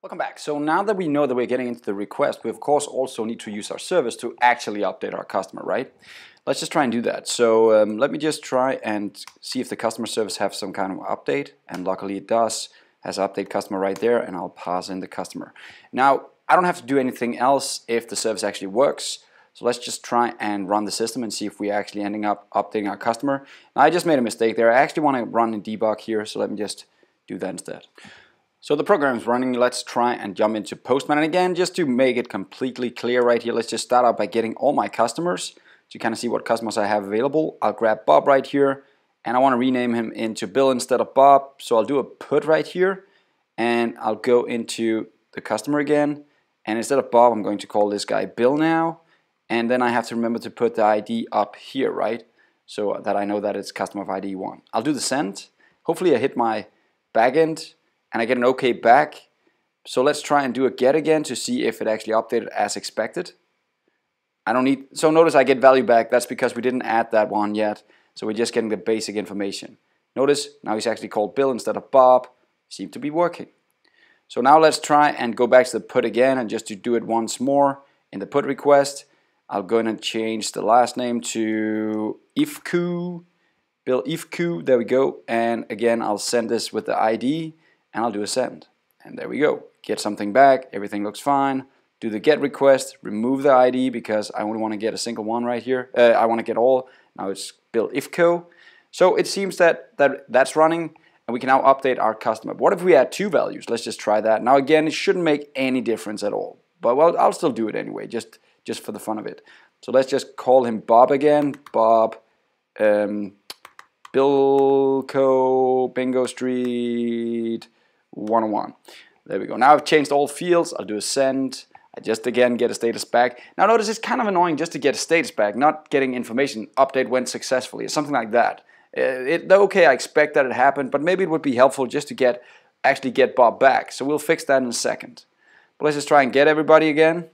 Welcome back. So now that we know that we're getting into the request, we of course also need to use our service to actually update our customer, right? Let's just try and do that. So let me just try and see if the customer service has some kind of update, and luckily it does. Has update customer right there, and I'll pass in the customer. Now I don't have to do anything else if the service actually works. So let's just try and run the system and see if we're actually ending up updating our customer. Now, I just made a mistake there. I actually want to run and debug here, so let me just do that instead. So the program is running. Let's try and jump into Postman. And again, just to make it completely clear right here, let's just start out by getting all my customers to kind of see what customers I have available. I'll grab Bob right here, and I want to rename him into Bill instead of Bob. So I'll do a put right here, and I'll go into the customer again. And instead of Bob, I'm going to call this guy Bill now. And then I have to remember to put the ID up here, right? So that I know that it's customer of ID 1. I'll do the send. Hopefully I hit my backend, and I get an OK back. So let's try and do a get again to see if it actually updated as expected. I don't need, so notice I get value back. That's because we didn't add that one yet. So we're just getting the basic information. Notice now he's actually called Bill instead of Bob. Seems to be working. So now let's try and go back to the put again, and just to do it once more in the put request, I'll go in and change the last name to Ifku, Bill Ifku, there we go. And again, I'll send this with the ID, and I'll do a send. And there we go. Get something back, everything looks fine. Do the get request, remove the ID because I only want to get a single one right here. I want to get all. Now it's Bill Ifko. So it seems that's running, and we can now update our customer. What if we add two values? Let's just try that. Now again, it shouldn't make any difference at all. But well, I'll still do it anyway, just for the fun of it. So let's just call him Bob again. Bob, Bilko, Bingo Street, 101. There we go. Now I've changed all fields. I'll do a send. I just again get a status back. Now notice it's kind of annoying just to get a status back, not getting information, update went successfully or something like that. Okay, I expect that it happened, but maybe it would be helpful just to actually get Bob back. So we'll fix that in a second. But let's just try and get everybody again.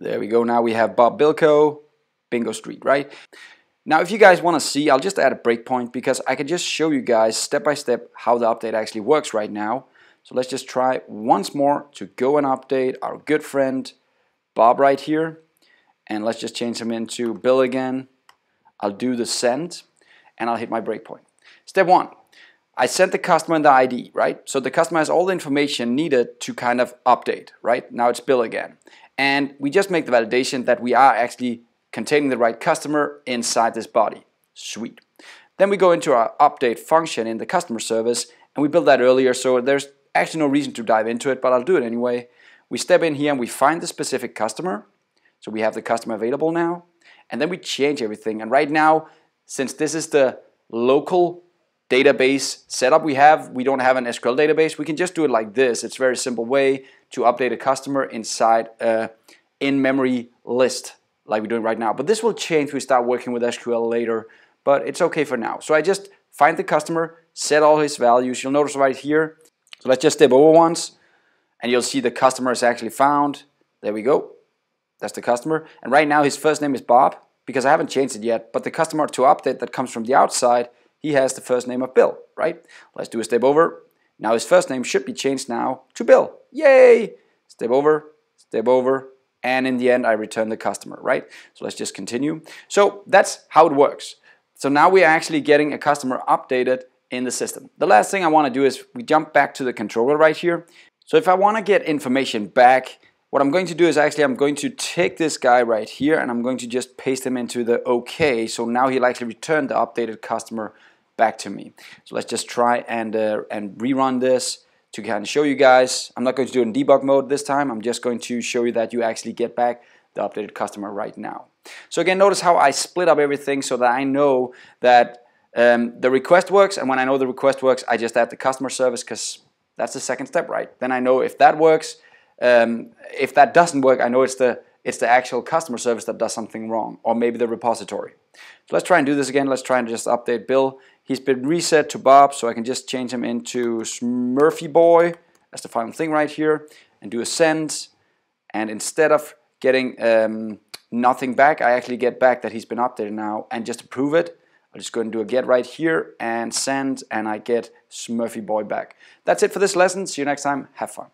There we go. Now we have Bob Bilko, Bingo Street, right? Now if you guys want to see, I'll just add a breakpoint because I can just show you guys step by step how the update actually works right now. So let's just try once more to go and update our good friend Bob right here, and let's just change him into Bill again. I'll do the send, and I'll hit my breakpoint. Step 1, I sent the customer the ID, right? So the customer has all the information needed to kind of update, right? Now it's Bill again, and we just make the validation that we are actually containing the right customer inside this body. Sweet. Then we go into our update function in the customer service, and we built that earlier, so there's actually no reason to dive into it, but I'll do it anyway. We step in here and we find the specific customer, so we have the customer available now, and then we change everything. And right now, since this is the local database setup we have, we don't have an SQL database, we can just do it like this. It's a very simple way to update a customer inside a in-memory list like we're doing right now. But this will change if we start working with SQL later, but it's okay for now. So I just find the customer, set all his values. You'll notice right here, so let's just step over once, and you'll see the customer is actually found. There we go. That's the customer. And right now his first name is Bob, because I haven't changed it yet, but the customer to update that comes from the outside, he has the first name of Bill, right? Let's do a step over. Now his first name should be changed now to Bill. Yay! Step over, and in the end I return the customer, right? So let's just continue. So that's how it works. So now we're actually getting a customer updated in the system. The last thing I want to do is we jump back to the controller right here. So if I want to get information back, what I'm going to do is actually I'm going to take this guy right here, and I'm going to just paste him into the OK. So now he'll actually return the updated customer back to me. So let's just try and rerun this to kind of show you guys. I'm not going to do it in debug mode this time. I'm just going to show you that you actually get back the updated customer right now. So again, notice how I split up everything so that I know that the request works, and when I know the request works, I just add the customer service because that's the second step, right? Then I know if that works. If that doesn't work, I know it's the actual customer service that does something wrong, or maybe the repository. So let's try and do this again. Let's try and just update Bill. He's been reset to Bob, so I can just change him into Smurfy Boy. That's the final thing right here, and do a send. And instead of getting nothing back, I actually get back that he's been updated now, and just approve it. I'm just going to do a get right here and send, and I get Smurfy Boy back. That's it for this lesson. See you next time. Have fun.